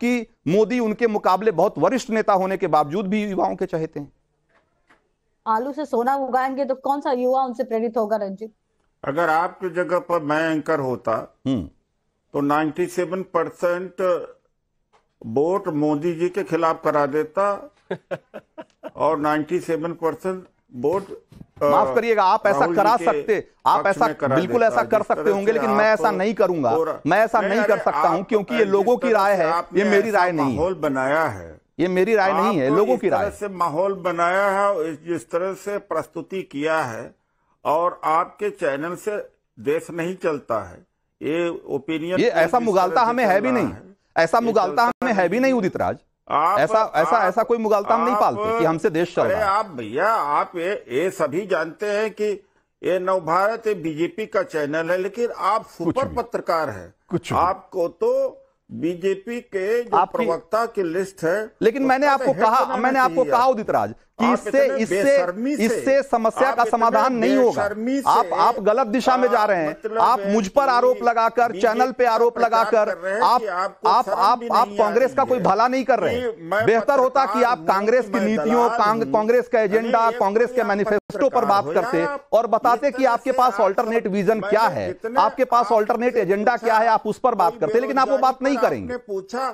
कि मोदी उनके मुकाबले बहुत वरिष्ठ नेता होने के बावजूद भी युवाओं के चहेते हैं। आलू से सोना उगाएंगे तो कौन सा युवा उनसे प्रेरित होगा? रंजीत, अगर आपकी जगह पर मैं एंकर होता तो 97% वोट मोदी जी के खिलाफ करा देता और 97% वोट, माफ करिएगा, आप ऐसा करा सकते, आप ऐसा बिल्कुल ऐसा कर सकते होंगे, लेकिन मैं ऐसा नहीं करूंगा, मैं ऐसा नहीं कर सकता हूं, क्योंकि ये लोगों की राय है, ये मेरी राय नहीं है। माहौल बनाया है, ये मेरी राय नहीं है, लोगों की राय से माहौल बनाया है। जिस तरह से प्रस्तुति किया है और आपके चैनल से देश नहीं चलता है, ये ओपिनियन, ये ऐसा मुगालता हमें है भी नहीं, ऐसा मुगालता हमें है भी नहीं उदित राज, ऐसा कोई मुगालता हम नहीं पालते कि हमसे देश चल रहा है। आप भैया, आप ये सभी जानते हैं कि ये नवभारत बीजेपी का चैनल है, लेकिन आप सुपर पत्रकार हैं, कुछ आपको तो बीजेपी के जो प्रवक्ता की लिस्ट है। लेकिन मैंने आपको कहा उदित राज कि इससे समस्या का समाधान नहीं होगा। आप गलत दिशा में जा रहे हैं। आप मुझ पर आरोप लगाकर, चैनल पे आरोप लगाकर आप कांग्रेस का कोई भला नहीं कर रहे हैं। बेहतर होता कि आप कांग्रेस की नीतियों, कांग्रेस का एजेंडा, कांग्रेस के मैनिफेस्टो पर बात करते और बताते कि आपके पास ऑल्टरनेट विजन क्या है, आपके पास ऑल्टरनेट एजेंडा क्या है, आप उस पर बात करते, लेकिन आप वो बात नहीं करेंगे। पूछा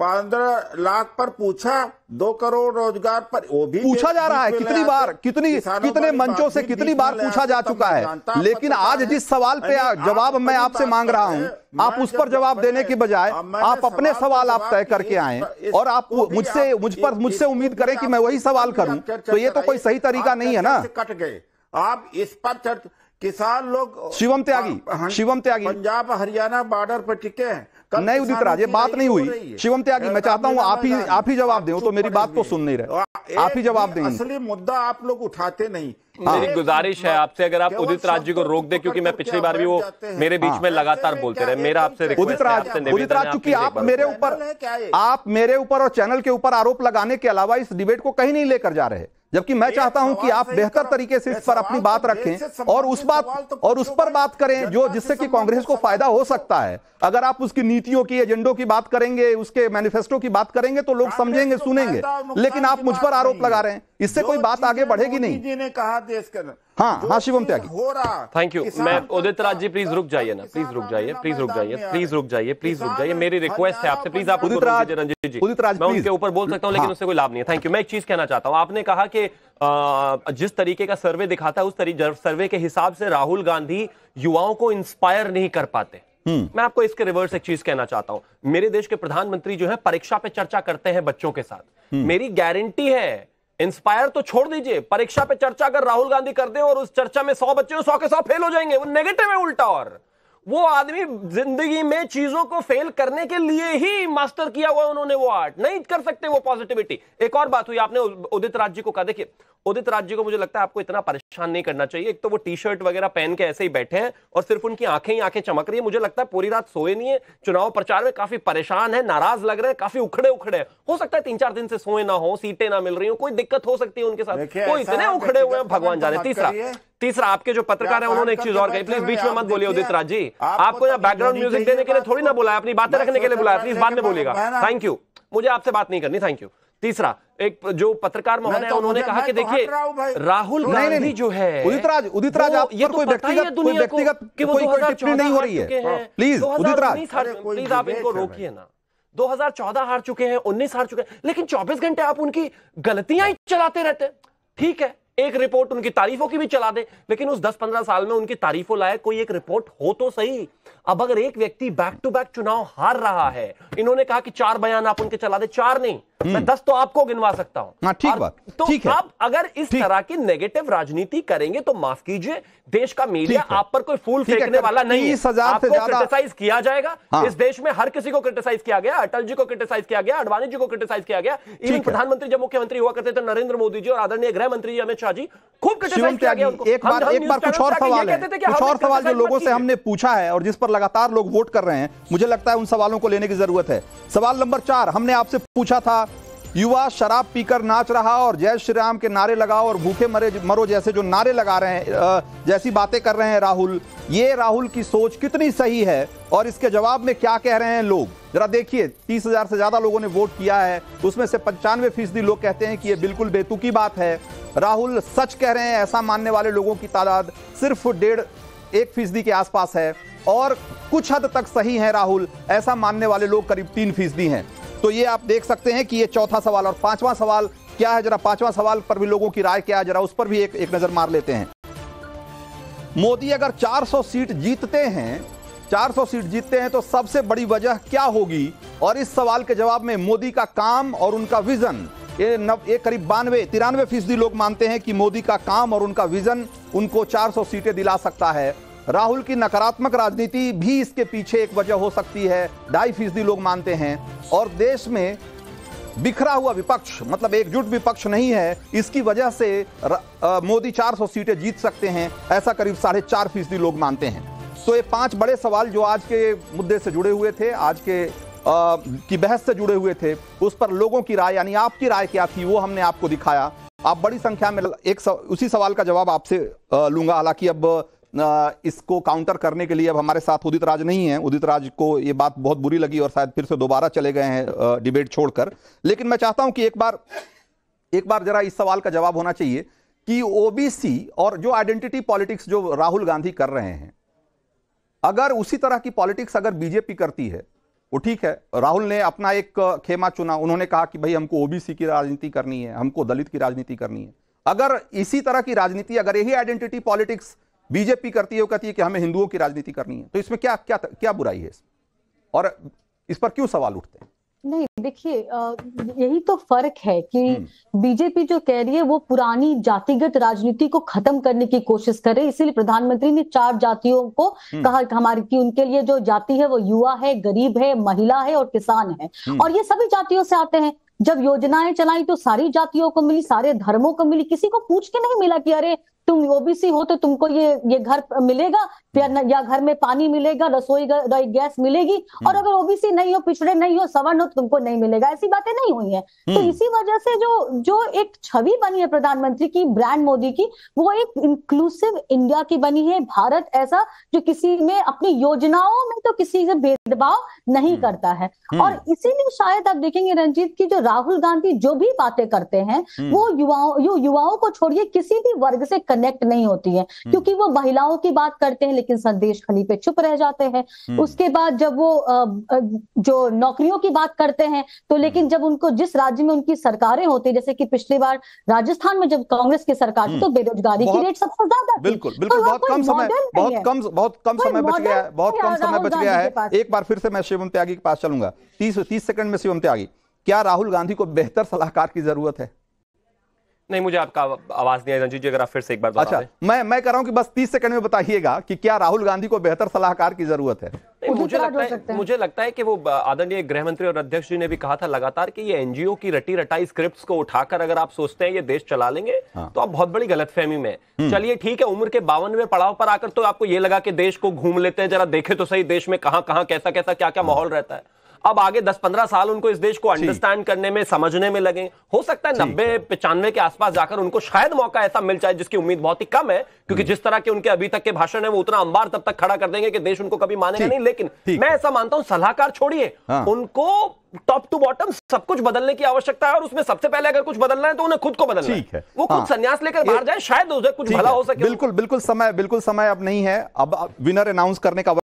15 लाख पर, पूछा 2 करोड़ रोजगार पर, वो भी पूछा जा रहा है। कितनी बार, कितने मंचों से कितनी बार पूछा जा चुका है, लेकिन आज जिस सवाल पे जवाब मैं आपसे मांग रहा हूं, आप उस पर जवाब देने के बजाय आप अपने सवाल आप तय करके आए और आप मुझसे मुझसे उम्मीद करें कि मैं वही सवाल करूं, तो ये तो कोई सही तरीका नहीं है ना। कट गए आप इस पर। किसान लोग शिवम त्यागी पंजाब हरियाणा बॉर्डर पर टिके हैं। नहीं उदित राज, ये बात नहीं हुई। शिवम त्यागी, मैं चाहता हूं आप ही जवाब दें, तो मेरी बात को सुन नहीं रहे, आप ही जवाब दें। असली मुद्दा आप लोग उठाते नहीं। मेरी गुजारिश है आपसे, अगर आप उदित राज जी को रोक दे, क्योंकि मैं पिछली बार भी वो मेरे बीच में लगातार बोलते रहे। मेरा आपसे उदित राज, चूंकि आप मेरे ऊपर और चैनल के ऊपर आरोप लगाने के अलावा इस डिबेट को कहीं नहीं लेकर जा रहे, जबकि मैं चाहता हूं कि आप बेहतर तरीके से इस पर अपनी बात रखें और उस पर बात करें जो जिससे कि कांग्रेस को फायदा हो सकता है। अगर आप उसकी नीतियों की, एजेंडों की बात करेंगे, उसके मैनिफेस्टो की बात करेंगे, तो लोग समझेंगे, सुनेंगे, लेकिन आप मुझ पर आरोप लगा रहे हैं, इससे कोई बात आगे बढ़ेगी नहीं। जी ने कहा देश के, हाँ, शिवम त्यागी, हो रहा। Thank you. मैं उदित राज जी, प्लीज रुक जाइए ना, प्लीज रुक जाइए, मेरी रिक्वेस्ट है आपसे, प्लीज आप उदित राज जी, मैं उनके ऊपर बोल सकता हूँ लेकिन उससे कोई लाभ नहीं है। Thank you. मैं एक चीज कहना चाहता हूँ, आपने कहा कि जिस तरीके का सर्वे दिखाता है, उस तरीके सर्वे के हिसाब से राहुल गांधी युवाओं को इंस्पायर नहीं कर पाते। मैं आपको इसके रिवर्स एक चीज कहना चाहता हूँ, मेरे देश के प्रधानमंत्री जो है परीक्षा पे चर्चा करते हैं बच्चों के साथ, मेरी गारंटी है, इंस्पायर तो छोड़ दीजिए, परीक्षा पे चर्चा अगर राहुल गांधी कर दे और उस चर्चा में 100 बच्चे 100 के 100 फेल हो जाएंगे, वो नेगेटिव है उल्टा, और वो आदमी जिंदगी में चीजों को फेल करने के लिए ही मास्टर किया हुआ, उन्होंने वो आर्ट नहीं कर सकते, वो पॉजिटिविटी। एक और बात हुई, आपने उदित राज जी को कहा, देखिए उदित राज जी को मुझे लगता है आपको इतना परेशान नहीं करना चाहिए। एक तो वो टी शर्ट वगैरह पहन के ऐसे ही बैठे हैं और सिर्फ उनकी आंखें चमक रही है, मुझे लगता है पूरी रात सोए नहीं है, चुनाव प्रचार में काफी परेशान है, नाराज लग रहे हैं, काफी उखड़े। हो सकता है 3-4 दिन से सोए ना हो, सीटें ना मिल रही हो, कोई दिक्कत हो सकती है उनके साथ, वो इतने उखड़े हुए हैं, भगवान जाने। तीसरा, आपके जो पत्रकार है उन्होंने एक चीज और कही, प्लीज बीच में मत बोलिए उदित राज जी, आपको यहाँ बैकग्राउंड म्यूजिक देने के लिए थोड़ी ना बुलाया, अपनी बातें रखने के लिए बुलाया, प्लीज बाद में बोलिएगा। थैंक यू, मुझे आपसे बात नहीं करनी, थैंक यू। तीसरा, एक जो पत्रकार महोदय तो उन्होंने कहा कि देखिए राहुल गांधी जो है, उदित राज आप ये कोई व्यक्तिगत टिप्पणी नहीं हो रही है, प्लीज उदित राज प्लीज आप इनको रोकिए ना। 2014 हार चुके हैं, 19 हार चुके हैं, लेकिन 24 घंटे आप उनकी गलतियां ही चलाते रहते हैं। ठीक है, एक रिपोर्ट उनकी तारीफों की भी चला दे, लेकिन उस 10-15 साल में उनकी तारीफों लायक कोई एक रिपोर्ट हो तो सही। अब अगर एक व्यक्ति बैक टू बैक चुनाव हार रहा है, इन्होंने कहा कि 4 बयान आप उनके चला दे, 4 नहीं, मैं 10 तो आपको गिनवा सकता हूं। ठीक बात, तो आप अगर इस तरह की नेगेटिव राजनीति करेंगे तो माफ कीजिए, देश का मीडिया आप पर कोई फूल फेंकने वाला नहीं है। आपको क्रिटिसाइज किया जाएगा, इस देश में हर किसी को क्रिटिसाइज किया गया, अटल जी को क्रिटिसाइज किया गया, अडवाणी जी को क्रिटिसाइज किया गया, इवन प्रधानमंत्री जब मुख्यमंत्री हुआ करते थे नरेंद्र मोदी जी और आदरणीय गृह मंत्री जी अमित शाह जी, खूब क्रिटिसाइज किया गया उनको। एक बार कुछ और सवाल जो लोगों से हमने पूछा है और जिस पर लगातार लोग वोट कर रहे हैं, मुझे लगता है उन सवालों को लेने की जरूरत है। सवाल नंबर 4 हमने आपसे पूछा था, युवा शराब पीकर नाच रहा और जय श्री राम के नारे लगाओ और भूखे मरो जैसे जो नारे लगा रहे हैं, जैसी बातें कर रहे हैं राहुल, ये राहुल की सोच कितनी सही है और इसके जवाब में क्या कह रहे हैं लोग। जरा देखिए 30,000 से ज्यादा लोगों ने वोट किया है, उसमें से 95% लोग कहते हैं कि यह बिल्कुल बेतुकी बात है। राहुल सच कह रहे हैं, ऐसा मानने वाले लोगों की तादाद सिर्फ 1.5-1% के आसपास है और कुछ हद तक सही है राहुल, ऐसा मानने वाले लोग करीब 3% हैं। तो ये आप देख सकते हैं कि ये चौथा सवाल। और पांचवा सवाल क्या है, जरा पांचवा सवाल पर भी लोगों की राय क्या है, जरा उस पर भी एक नजर मार लेते हैं। मोदी अगर 400 सीट जीतते हैं, 400 सीट जीतते हैं तो सबसे बड़ी वजह क्या होगी, और इस सवाल के जवाब में मोदी का काम और उनका विजन, ये करीब 93% लोग मानते हैं कि मोदी का काम और उनका विजन उनको 400 सीटें दिला सकता है। राहुल की नकारात्मक राजनीति भी इसके पीछे एक वजह हो सकती है, 2.5% लोग मानते हैं। और देश में बिखरा हुआ विपक्ष, मतलब एकजुट विपक्ष नहीं है, इसकी वजह से मोदी 400 सीटें जीत सकते हैं, ऐसा करीब 4.5% लोग मानते हैं। तो ये 5 बड़े सवाल जो आज के मुद्दे से जुड़े हुए थे, आज के की बहस से जुड़े हुए थे, उस पर लोगों की राय यानी आपकी राय क्या थी वो हमने आपको दिखाया। आप बड़ी संख्या में उसी सवाल का जवाब आपसे लूंगा। हालांकि अब इसको काउंटर करने के लिए अब हमारे साथ उदित राज नहीं है, उदित राज को ये बात बहुत बुरी लगी और शायद फिर से दोबारा चले गए हैं डिबेट छोड़कर। लेकिन मैं चाहता हूं कि एक बार जरा इस सवाल का जवाब होना चाहिए कि ओबीसी और जो आइडेंटिटी पॉलिटिक्स जो राहुल गांधी कर रहे हैं, अगर उसी तरह की पॉलिटिक्स अगर बीजेपी करती है वो ठीक है। राहुल ने अपना एक खेमा चुना, उन्होंने कहा कि भाई हमको ओबीसी की राजनीति करनी है, हमको दलित की राजनीति करनी है। अगर इसी तरह की राजनीति, अगर यही आइडेंटिटी पॉलिटिक्स बीजेपी करती है, वो कहती है कि हमें हिंदुओं की राजनीति करनी है, तो इसमें क्या क्या क्या बुराई है और इस पर क्यों सवाल उठते हैं? नहीं देखिए, यही तो फर्क है कि बीजेपी जो कह रही है वो पुरानी जातिगत राजनीति को खत्म करने की कोशिश कर रही है। इसीलिए प्रधानमंत्री ने 4 जातियों को कहा हमारी कि उनके लिए जो जाति है वो युवा है, गरीब है, महिला है और किसान है, और ये सभी जातियों से आते हैं। जब योजनाएं चलाई तो सारी जातियों को मिली, सारे धर्मों को मिली, किसी को पूछ के नहीं मिला कि अरे तुम ओबीसी हो तो तुमको ये घर मिलेगा या घर में पानी मिलेगा, रसोई गैस मिलेगी, और अगर ओबीसी नहीं हो, पिछड़े नहीं हो, सवर्ण हो तो तुमको नहीं मिलेगा। ऐसी बातें नहीं हुई है। तो इसी वजह से जो एक छवि बनी है प्रधानमंत्री की, ब्रांड मोदी की, वो एक इंक्लूसिव इंडिया की बनी है। भारत ऐसा जो किसी में अपनी योजनाओं में तो किसी से भेदभाव नहीं करता है, और इसीलिए शायद आप देखेंगे रंजीत की जो राहुल गांधी जो भी बातें करते हैं वो युवाओं को छोड़िए किसी भी वर्ग से कनेक्ट नहीं होती है, क्योंकि वो महिलाओं की बात करते हैं लेकिन संदेश खाली पे चुप रह जाते हैं। उसके बाद जब वो जो नौकरियों की बात करते हैं तो, लेकिन जब उनको जिस राज्य में उनकी सरकारें होती है, जैसे कि पिछली बार राजस्थान में जब कांग्रेस की सरकार थी तो बेरोजगारी की रेट सबसे ज्यादा, बिल्कुल बिल्कुल बहुत कम समय बच गया है। एक बार फिर से मैं शिवम त्यागी के पास चलूंगा, 30 सेकंड में शिवम त्यागी, क्या राहुल गांधी को बेहतर सलाहकार की जरूरत है? नहीं, मुझे आपका आवाज नहीं आई रंजीत जी, अगर आप फिर से एक बार बता दें। मैं कह रहा हूं कि बस 30 सेकंड में बताइएगा कि क्या राहुल गांधी को बेहतर सलाहकार की जरूरत है? मुझे लगता है कि वो आदरणीय गृह मंत्री और अध्यक्ष जी ने भी कहा था लगातार कि ये एनजीओ की रटी रटाई स्क्रिप्ट्स को उठाकर अगर आप सोचते हैं ये देश चला लेंगे तो आप बहुत बड़ी गलतफहमी में। चलिए ठीक है, उम्र के 52वें पड़ाव पर आकर तो आपको ये लगा कि देश को घूम लेते हैं, जरा देखे तो सही देश में कहां कैसा कैसा क्या क्या माहौल रहता है। अब आगे 10-15 साल उनको इस देश को अंडरस्टैंड करने में, समझने में लगेंगे। हो सकता है 90-95 के आसपास जाकर उनको शायद मौका ऐसा मिल जाए जिसकी उम्मीद बहुत ही कम है, क्योंकि जिस तरह के उनके अभी तक के भाषण है वो उतना अंबार तब तक खड़ा कर देंगे कि देश उनको कभी मानेगा नहीं। लेकिन मैं ऐसा मानता हूं, सलाहकार छोड़िए, उनको टॉप टू बॉटम सब कुछ बदलने की आवश्यकता है, और उसमें सबसे पहले अगर कुछ बदलना है तो उन्हें खुद को बदलना है। वो खुद संन्यास लेकर बाहर जाए, शायद कुछ भला हो सके। बिल्कुल समय अब नहीं है, अब विनर अनाउंस करने का